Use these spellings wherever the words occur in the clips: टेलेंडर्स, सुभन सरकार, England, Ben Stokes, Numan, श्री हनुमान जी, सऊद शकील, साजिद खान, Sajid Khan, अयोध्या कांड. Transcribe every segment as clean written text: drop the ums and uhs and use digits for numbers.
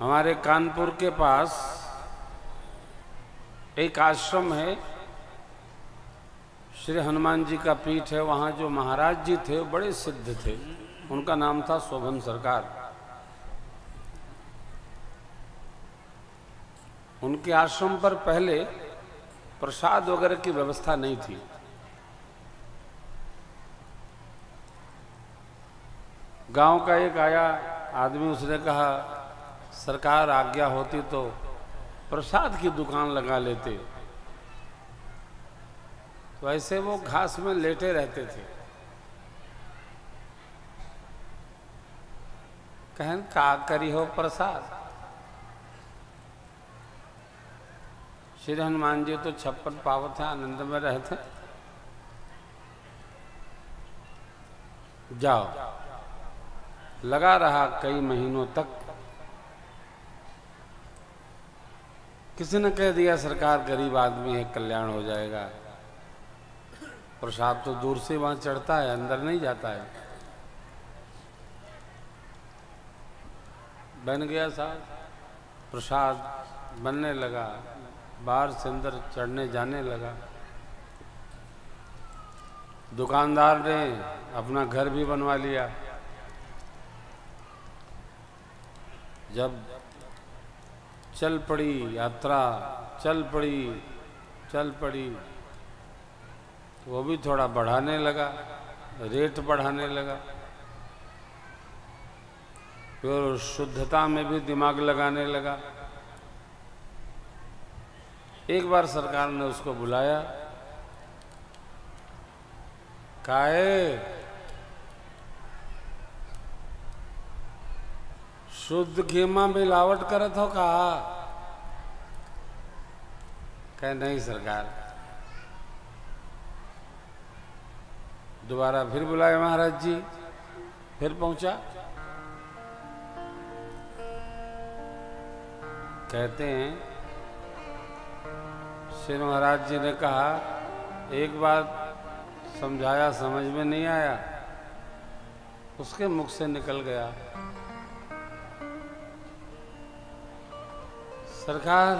हमारे कानपुर के पास एक आश्रम है, श्री हनुमान जी का पीठ है। वहाँ जो महाराज जी थे बड़े सिद्ध थे, उनका नाम था सुभन सरकार। उनके आश्रम पर पहले प्रसाद वगैरह की व्यवस्था नहीं थी। गांव का एक आया आदमी, उसने कहा सरकार आज्ञा होती तो प्रसाद की दुकान लगा लेते। तो ऐसे वो घास में लेटे रहते थे। कहन का करी हो प्रसाद। श्री हनुमान जी तो 56 पावत है, आनंद में रहते। जाओ, लगा रहा कई महीनों तक। किसी ने कह दिया सरकार गरीब आदमी है, कल्याण हो जाएगा। प्रसाद तो दूर से वहां चढ़ता है, अंदर नहीं जाता है। बन गया साहब, प्रसाद बनने लगा, बाहर से अंदर चढ़ने जाने लगा। दुकानदार ने अपना घर भी बनवा लिया। जब चल पड़ी यात्रा, चल पड़ी, वो भी थोड़ा बढ़ाने लगा, रेट बढ़ाने लगा। फिर शुद्धता में भी दिमाग लगाने लगा। एक बार सरकार ने उसको बुलाया, काहे शुद्ध खेमा मिलावट करत हो? कहा कह नहीं सरकार। दोबारा फिर बुलाए महाराज जी, फिर पहुंचा। कहते हैं श्री महाराज जी ने कहा एक बात समझाया, समझ में नहीं आया, उसके मुख से निकल गया। सरकार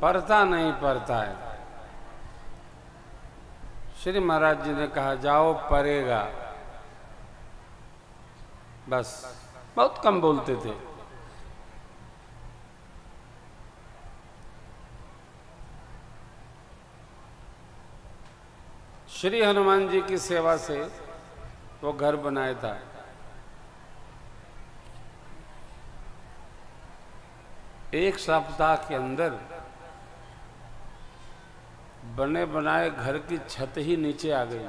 पढ़ता नहीं पढ़ता है। श्री महाराज जी ने कहा जाओ पढ़ेगा। बस, बहुत कम बोलते थे। श्री हनुमान जी की सेवा से वो घर बनाया था। एक सप्ताह के अंदर बने बनाए घर की छत ही नीचे आ गई।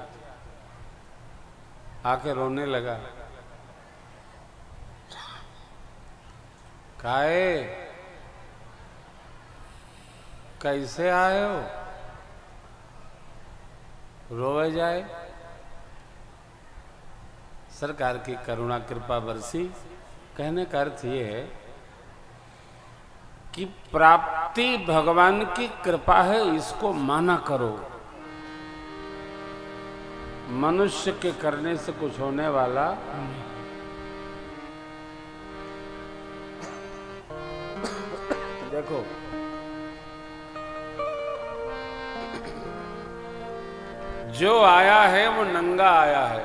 आके रोने लगा, काहे कैसे आए हो? रोए जाए। सरकार की करुणा कृपा बरसी। कहने का अर्थ ये है कि प्राप्ति भगवान की कृपा है, इसको माना करो। मनुष्य के करने से कुछ होने वाला नहीं। देखो जो आया है वो नंगा आया है,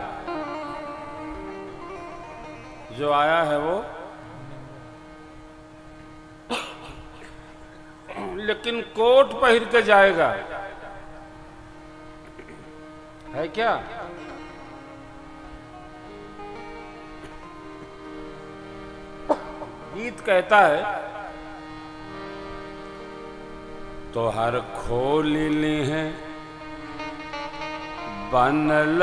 जो आया है वो, लेकिन कोट पहन के जाएगा। है क्या? गीत कहता है तोहर खोली है बनल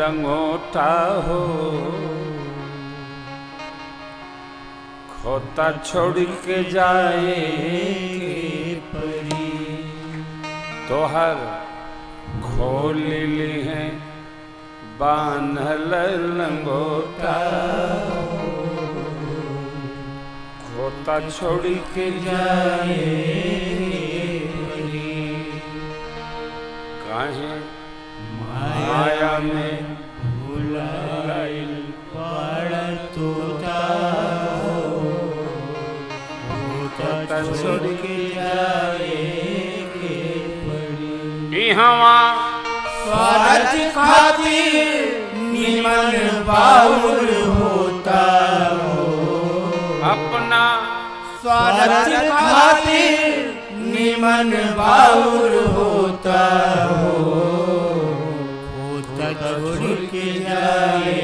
लंगोटा हो, खोता छोड़ के जाए तोहर खोली है बांधल लंगोटा, खोता छोड़ के जाए काहे माया में भूल पड़ तोता। स्वार्थ खातिर निमन बाउल होता हो, अपना स्वार्थ खातिर निमन बाउल होता हो, होता छोड़ के जाए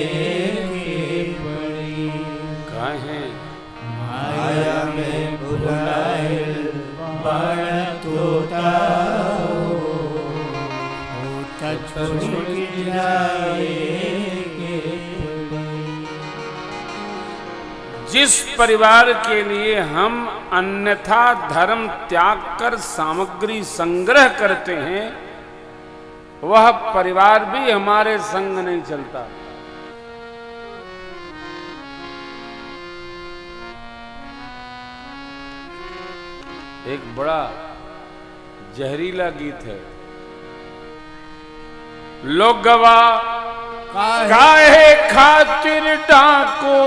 बड़ी कहे माया में बुलाए बड़ तोता के। जिस परिवार के लिए हम अन्यथा धर्म त्याग कर सामग्री संग्रह करते हैं वह परिवार भी हमारे संग नहीं चलता। एक बड़ा जहरीला गीत है, लोग गवा काहे खातिर डाको,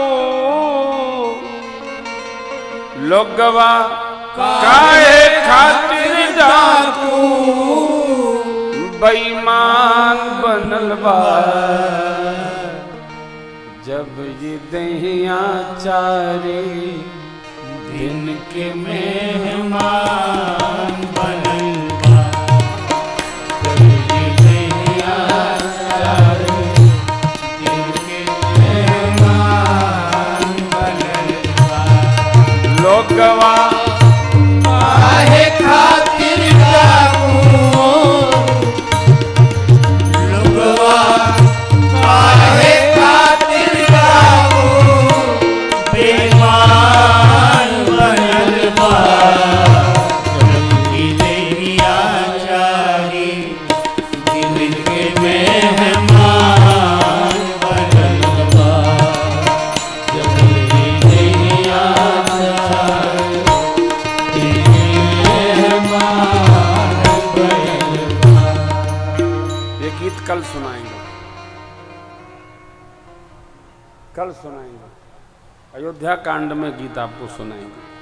लोग गवा काहे खातिर डाको, बेईमान बनल बा जब ये दहिया चारे दिन के मेहमान बनल गवा काहे खातिर डाको, लोगवा काहे खातिर डाको, बेईमान बनल बा दिन के मेहमान बनल बा। कल सुनाएंगे, कल सुनाएंगे, अयोध्या कांड में गीत आपको सुनाएंगे।